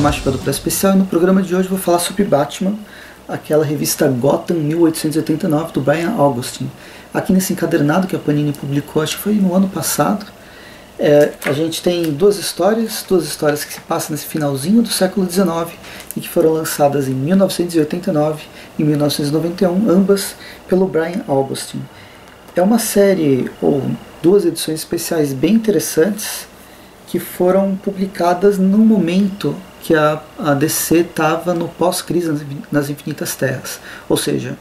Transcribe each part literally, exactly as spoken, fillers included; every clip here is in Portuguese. programa Chapéu do Presto Especial, e no programa de hoje vou falar sobre Batman, aquela revista Gotham mil oitocentos e oitenta e nove do Brian Augustine. Aqui nesse encadernado que a Panini publicou, acho que foi no ano passado, é, a gente tem duas histórias, duas histórias que se passam nesse finalzinho do século dezenove e que foram lançadas em mil novecentos e oitenta e nove e mil novecentos e noventa e um, ambas pelo Brian Augustine. É uma série ou duas edições especiais bem interessantes que foram publicadas no momento que a, a D C estava no pós-crise nas Infinitas Terras. Ou seja,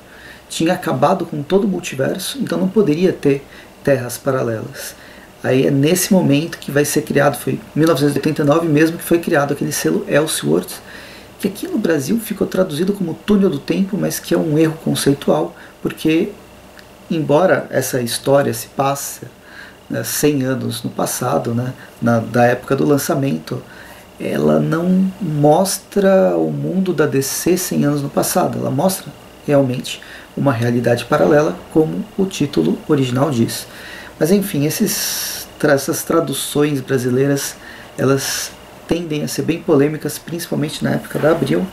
tinha acabado com todo o multiverso, então não poderia ter terras paralelas. Aí é nesse momento que vai ser criado, foi mil novecentos e oitenta e nove mesmo, que foi criado aquele selo Elseworlds, que aqui no Brasil ficou traduzido como Túnel do Tempo, mas que é um erro conceitual, porque embora essa história se passe cem anos no passado, né, na, da época do lançamento, ela não mostra o mundo da D C cem anos no passado, ela mostra realmente uma realidade paralela, como o título original diz. Mas enfim, esses, essas traduções brasileiras, elas tendem a ser bem polêmicas, principalmente na época da Abril,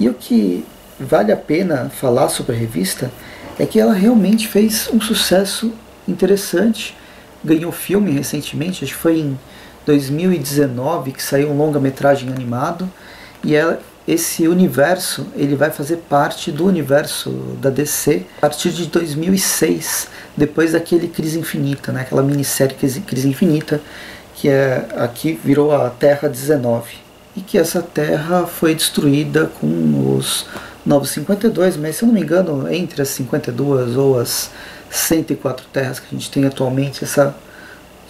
e o que vale a pena falar sobre a revista é que ela realmente fez um sucesso interessante. Ganhou filme recentemente, acho que foi em dois mil e dezenove que saiu um longa-metragem animado, e ela, esse universo ele vai fazer parte do universo da D C a partir de dois mil e seis, depois daquele Crise Infinita, né? Aquela minissérie Crise, Crise Infinita, que é, aqui virou a Terra dezenove, e que essa terra foi destruída com os Novos cinquenta e dois, mas se eu não me engano, entre as cinquenta e duas ou as cento e quatro terras que a gente tem atualmente, essa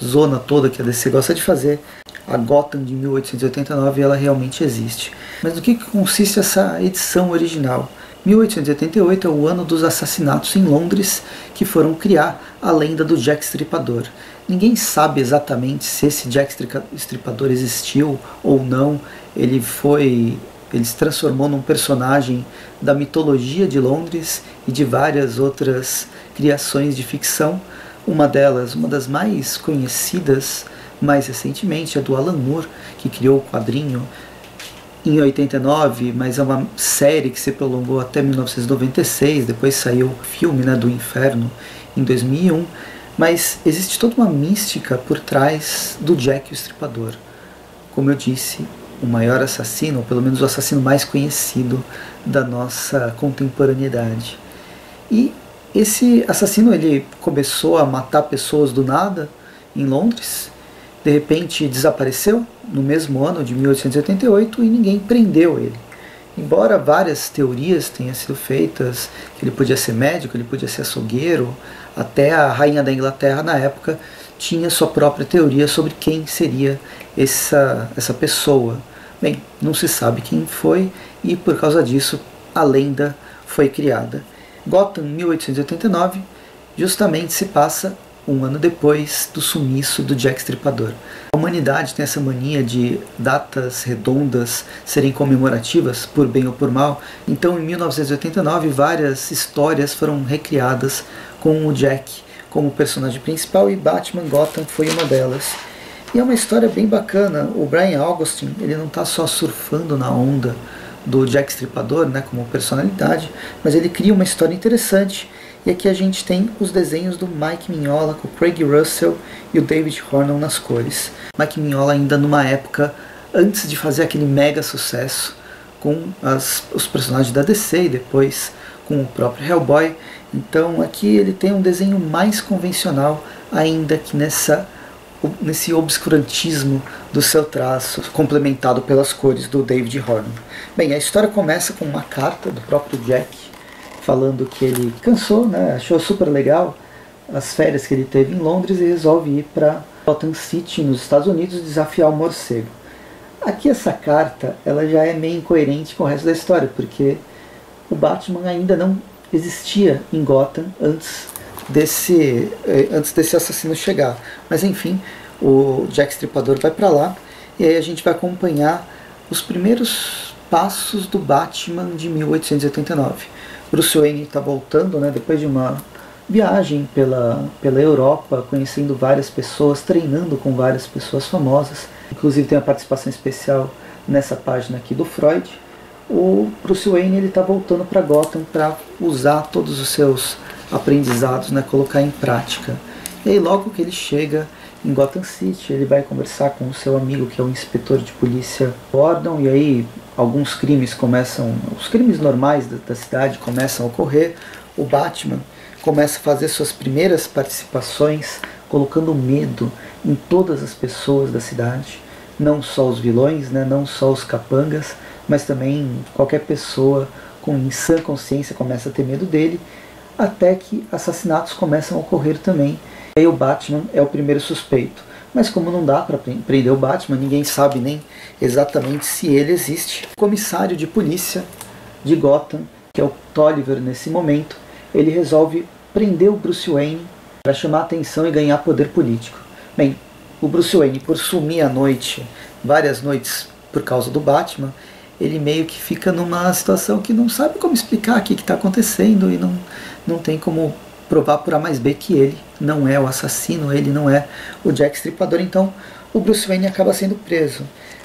zona toda que a D C gosta de fazer, a Gotham de mil oitocentos e oitenta e nove, ela realmente existe. Mas do que consiste essa edição original? mil oitocentos e oitenta e oito é o ano dos assassinatos em Londres, que foram criar a lenda do Jack Estripador. Ninguém sabe exatamente se esse Jack Estripador existiu ou não, ele foi... ele se transformou num personagem da mitologia de Londres e de várias outras criações de ficção. Uma delas, uma das mais conhecidas mais recentemente, é do Alan Moore, que criou o quadrinho em oitenta e nove, mas é uma série que se prolongou até mil novecentos e noventa e seis, depois saiu o filme, né, do Inferno em dois mil e um, mas existe toda uma mística por trás do Jack o Estripador. Como eu disse, o maior assassino, ou pelo menos o assassino mais conhecido da nossa contemporaneidade. E esse assassino, ele começou a matar pessoas do nada em Londres, de repente desapareceu no mesmo ano de mil oitocentos e oitenta e oito e ninguém prendeu ele. Embora várias teorias tenham sido feitas, que ele podia ser médico, ele podia ser açougueiro, até a rainha da Inglaterra na época tinha sua própria teoria sobre quem seria essa, essa pessoa. Bem, não se sabe quem foi e por causa disso a lenda foi criada. Gotham mil oitocentos e oitenta e nove justamente se passa um ano depois do sumiço do Jack Estripador. A humanidade tem essa mania de datas redondas serem comemorativas, por bem ou por mal. Então em mil novecentos e oitenta e nove várias histórias foram recriadas com o Jack como personagem principal, e Batman Gotham foi uma delas. E é uma história bem bacana. O Brian Augustine, ele não está só surfando na onda do Jack Estripador, né, como personalidade, mas ele cria uma história interessante, e aqui a gente tem os desenhos do Mike Mignola, com o Craig Russell e o David Hornell nas cores. Mike Mignola ainda numa época antes de fazer aquele mega sucesso com as, os personagens da D C e depois com o próprio Hellboy. Então aqui ele tem um desenho mais convencional, ainda que nessa, nesse obscurantismo do seu traço, complementado pelas cores do David Hornung. Bem, a história começa com uma carta do próprio Jack, falando que ele cansou, né, achou super legal as férias que ele teve em Londres e resolve ir para Gotham City, nos Estados Unidos, desafiar o morcego. Aqui essa carta, ela já é meio incoerente com o resto da história, porque o Batman ainda não existia em Gotham antes desse, antes desse assassino chegar. Mas enfim, o Jack Estripador vai para lá e aí a gente vai acompanhar os primeiros passos do Batman de mil oitocentos e oitenta e nove. Bruce Wayne está voltando, né, depois de uma viagem pela, pela Europa, conhecendo várias pessoas, treinando com várias pessoas famosas. Inclusive tem a participação especial nessa página aqui do Freud, o Bruce Wayne ele está voltando para Gotham para usar todos os seus aprendizados, né, colocar em prática. E aí logo que ele chega em Gotham City, ele vai conversar com o seu amigo que é o inspetor de polícia Gordon, e aí alguns crimes começam, os crimes normais da, da cidade começam a ocorrer. O Batman começa a fazer suas primeiras participações colocando medo em todas as pessoas da cidade, não só os vilões, né, não só os capangas, mas também qualquer pessoa com insã consciência começa a ter medo dele, até que assassinatos começam a ocorrer também. E aí o Batman é o primeiro suspeito. Mas como não dá para prender o Batman, ninguém sabe nem exatamente se ele existe. O comissário de polícia de Gotham, que é o Tolliver nesse momento, ele resolve prender o Bruce Wayne para chamar atenção e ganhar poder político. Bem, o Bruce Wayne, por sumir à noite, várias noites por causa do Batman, ele meio que fica numa situação que não sabe como explicar o que está acontecendo e não, não tem como provar por A mais B que ele não é o assassino, ele não é o Jack Estripador. Então o Bruce Wayne acaba sendo preso.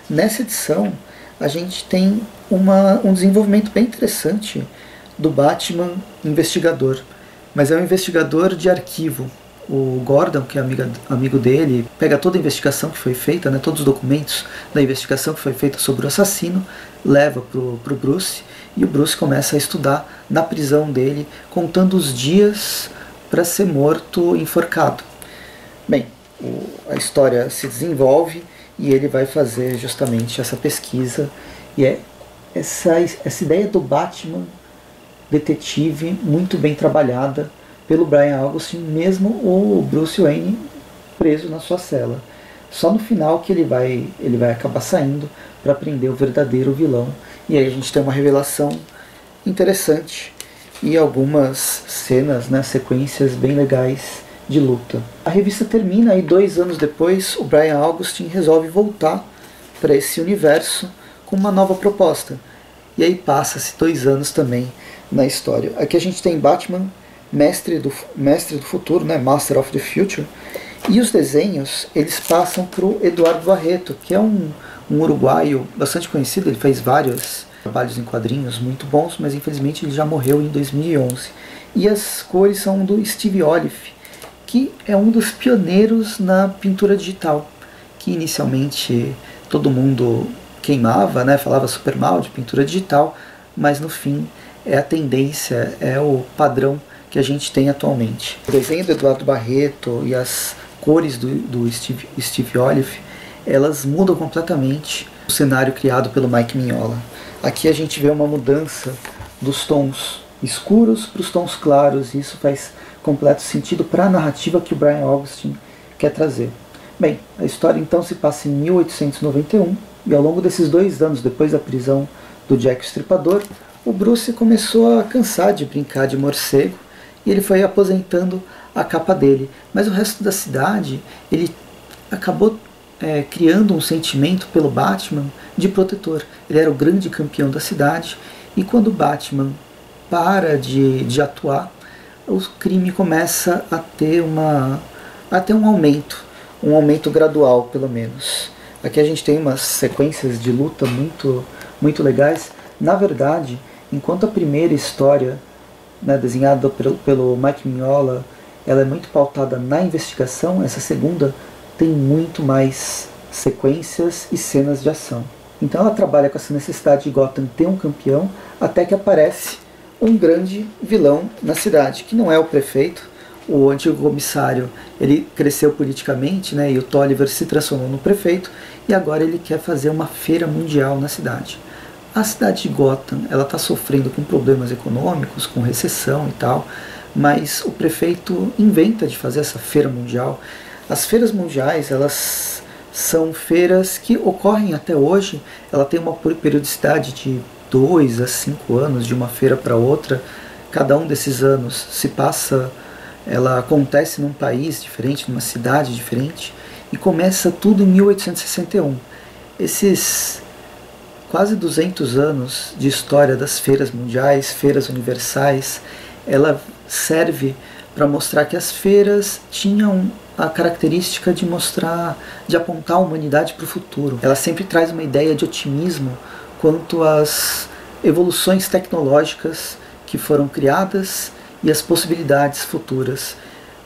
Nessa edição a gente tem uma, um desenvolvimento bem interessante do Batman investigador, mas é um investigador de arquivo. O Gordon, que é amiga, amigo dele, pega toda a investigação que foi feita, né, todos os documentos da investigação que foi feita sobre o assassino, leva para o Bruce, e o Bruce começa a estudar na prisão dele, contando os dias para ser morto enforcado. Bem, o, a história se desenvolve e ele vai fazer justamente essa pesquisa, e é essa, essa ideia do Batman detetive muito bem trabalhada pelo Brian Augustine, mesmo o Bruce Wayne preso na sua cela. Só no final que ele vai, ele vai acabar saindo para prender o verdadeiro vilão. E aí a gente tem uma revelação interessante e algumas cenas, né, sequências bem legais de luta. A revista termina e dois anos depois o Brian Augustine resolve voltar para esse universo com uma nova proposta. E aí passa-se dois anos também na história. Aqui a gente tem Batman Mestre do, mestre do futuro, né? Master of the Future, e os desenhos eles passam para o Eduardo Barreto, que é um, um uruguaio bastante conhecido. Ele fez vários trabalhos em quadrinhos muito bons, mas infelizmente ele já morreu em dois mil e onze, e as cores são do Steve Oliff, que é um dos pioneiros na pintura digital, que inicialmente todo mundo queimava, né? Falava super mal de pintura digital, mas no fim é a tendência, é o padrão que a gente tem atualmente. O desenho do Eduardo Barreto e as cores do, do Steve, Steve Oliff, elas mudam completamente o cenário criado pelo Mike Mignola. Aqui a gente vê uma mudança dos tons escuros para os tons claros, e isso faz completo sentido para a narrativa que o Brian Augustine quer trazer. Bem, a história então se passa em mil oitocentos e noventa e um, e ao longo desses dois anos depois da prisão do Jack Estripador, o Bruce começou a cansar de brincar de morcego, e ele foi aposentando a capa dele. Mas o resto da cidade, ele acabou é, criando um sentimento pelo Batman de protetor. Ele era o grande campeão da cidade, e quando o Batman para de, de atuar, o crime começa a ter, uma, a ter um aumento, um aumento gradual pelo menos. Aqui a gente tem umas sequências de luta muito, muito legais. Na verdade, enquanto a primeira história, né, desenhada pelo, pelo Mike Mignola, ela é muito pautada na investigação, essa segunda tem muito mais sequências e cenas de ação. Então ela trabalha com essa necessidade de Gotham ter um campeão, até que aparece um grande vilão na cidade, que não é o prefeito. O antigo comissário ele cresceu politicamente, né, e o Tolliver se transformou no prefeito, e agora ele quer fazer uma feira mundial na cidade. A cidade de Gotham está sofrendo com problemas econômicos, com recessão e tal, mas o prefeito inventa de fazer essa feira mundial. As feiras mundiais, elas são feiras que ocorrem até hoje. Ela tem uma periodicidade de dois a cinco anos, de uma feira para outra. Cada um desses anos se passa, ela acontece num país diferente, numa cidade diferente, e começa tudo em mil oitocentos e sessenta e um. Esses quase duzentos anos de história das feiras mundiais, feiras universais, ela serve para mostrar que as feiras tinham a característica de mostrar, de apontar a humanidade para o futuro. Ela sempre traz uma ideia de otimismo quanto às evoluções tecnológicas que foram criadas e as possibilidades futuras.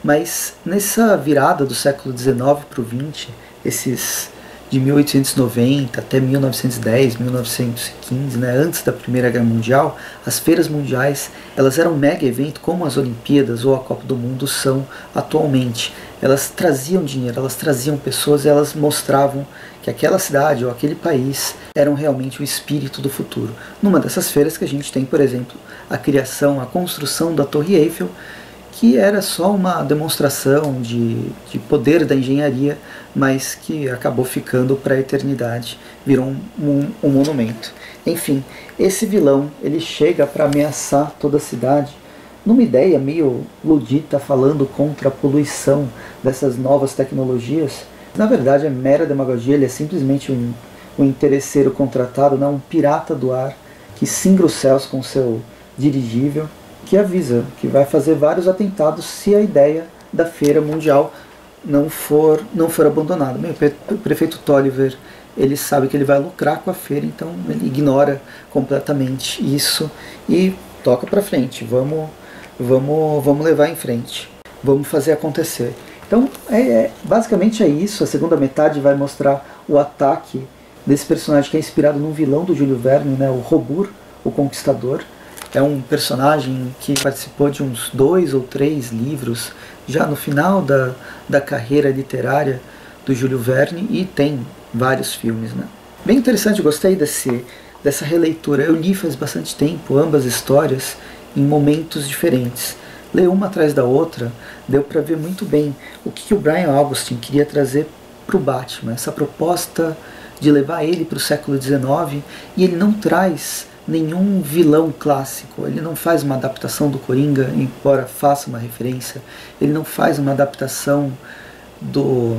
Mas nessa virada do século dezenove para o vinte, esses de mil oitocentos e noventa até mil novecentos e dez, mil novecentos e quinze, né, antes da Primeira Guerra Mundial, as feiras mundiais, elas eram um mega evento como as Olimpíadas ou a Copa do Mundo são atualmente. Elas traziam dinheiro, elas traziam pessoas, elas mostravam que aquela cidade ou aquele país eram realmente o espírito do futuro. Numa dessas feiras que a gente tem, por exemplo, a criação, a construção da Torre Eiffel, que era só uma demonstração de, de poder da engenharia, mas que acabou ficando para a eternidade, virou um, um, um monumento. Enfim, esse vilão, ele chega para ameaçar toda a cidade, numa ideia meio ludita, falando contra a poluição dessas novas tecnologias. Na verdade, é mera demagogia, ele é simplesmente um, um interesseiro contratado, né? Um pirata do ar, que singra os céus com seu dirigível, que avisa que vai fazer vários atentados se a ideia da feira mundial não for, não for abandonada. O prefeito Tolliver, ele sabe que ele vai lucrar com a feira, então ele ignora completamente isso e toca para frente. Vamos, vamos, vamos levar em frente, vamos fazer acontecer. Então, é, é, basicamente é isso. A segunda metade vai mostrar o ataque desse personagem que é inspirado num vilão do Júlio Verne, né, o Robur, o Conquistador. É um personagem que participou de uns dois ou três livros já no final da, da carreira literária do Júlio Verne e tem vários filmes, né? Bem interessante, gostei desse, dessa releitura. Eu li faz bastante tempo ambas histórias em momentos diferentes. Leio uma atrás da outra, deu para ver muito bem o que, que o Brian Augustine queria trazer para o Batman. Essa proposta de levar ele para o século dezenove, e ele não traz nenhum vilão clássico, ele não faz uma adaptação do Coringa, embora faça uma referência, ele não faz uma adaptação do,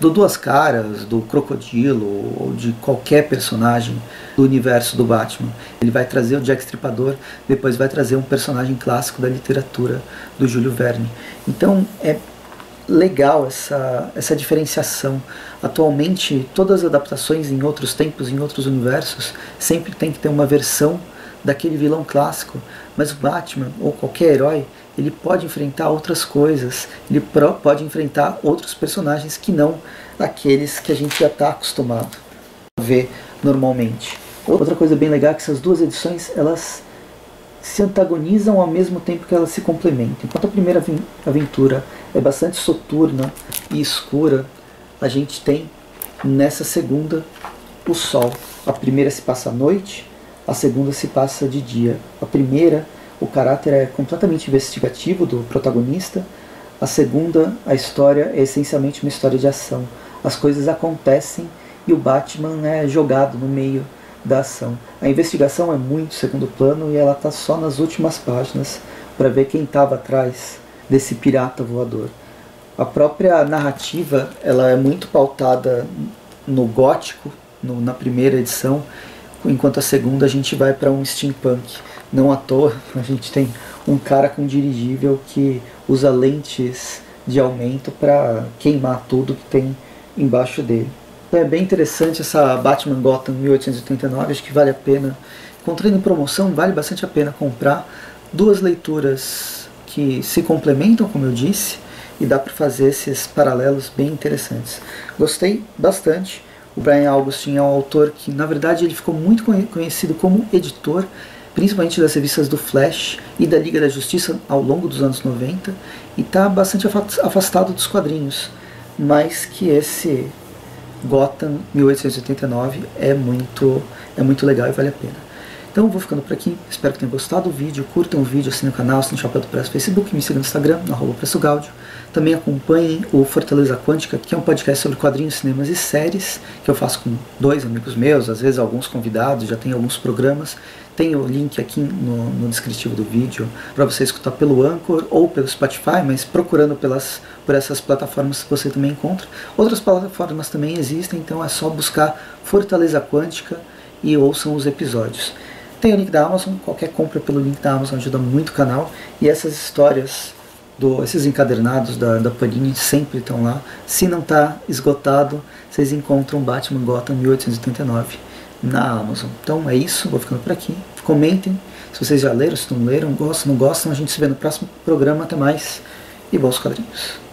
do Duas Caras, do Crocodilo, ou de qualquer personagem do universo do Batman. Ele vai trazer o Jack Estripador, depois vai trazer um personagem clássico da literatura do Júlio Verne. Então é legal essa, essa diferenciação. Atualmente, todas as adaptações em outros tempos, em outros universos, sempre tem que ter uma versão daquele vilão clássico, mas o Batman, ou qualquer herói, ele pode enfrentar outras coisas, ele pode enfrentar outros personagens que não aqueles que a gente já está acostumado a ver normalmente. Outra coisa bem legal é que essas duas edições, elas se antagonizam ao mesmo tempo que elas se complementam. Enquanto a primeira aventura é bastante soturna e escura, a gente tem nessa segunda o sol. A primeira se passa à noite, a segunda se passa de dia. A primeira, o caráter é completamente investigativo do protagonista. A segunda, a história é essencialmente uma história de ação. As coisas acontecem e o Batman é jogado no meio da ação. A investigação é muito segundo plano e ela está só nas últimas páginas para ver quem estava atrás desse pirata voador. A própria narrativa, ela é muito pautada no gótico, no, na primeira edição, enquanto a segunda a gente vai para um steampunk. Não à toa, a gente tem um cara com dirigível que usa lentes de aumento para queimar tudo que tem embaixo dele. É bem interessante essa Batman Gotham mil oitocentos e oitenta e nove, acho que vale a pena. Encontrando em promoção, vale bastante a pena comprar. Duas leituras que se complementam, como eu disse, e dá para fazer esses paralelos bem interessantes. Gostei bastante. O Brian Augustine é um autor que, na verdade, ele ficou muito conhecido como editor, principalmente das revistas do Flash e da Liga da Justiça ao longo dos anos noventa, e está bastante afastado dos quadrinhos, mas que esse Gotham mil oitocentos e oitenta e nove é muito, é muito legal e vale a pena. Então vou ficando por aqui, espero que tenham gostado do vídeo, curtam o vídeo, assinem o canal, assinem o Chapéu do Presto no Facebook, me sigam no Instagram, no arroba Presto Gaudio. Também acompanhem o Fortaleza Quântica, que é um podcast sobre quadrinhos, cinemas e séries, que eu faço com dois amigos meus, às vezes alguns convidados, já tem alguns programas. Tem o link aqui no, no descritivo do vídeo para você escutar pelo Anchor ou pelo Spotify, mas procurando pelas, por essas plataformas você também encontra. Outras plataformas também existem, então é só buscar Fortaleza Quântica e ouçam os episódios. Tem o link da Amazon, qualquer compra pelo link da Amazon ajuda muito o canal, e essas histórias do, esses encadernados da, da Panini sempre estão lá. Se não está esgotado, vocês encontram Batman Gotham mil oitocentos e oitenta e nove na Amazon. Então é isso, vou ficando por aqui. Comentem se vocês já leram, se não leram, gostam, não gostam. A gente se vê no próximo programa. Até mais e bons quadrinhos.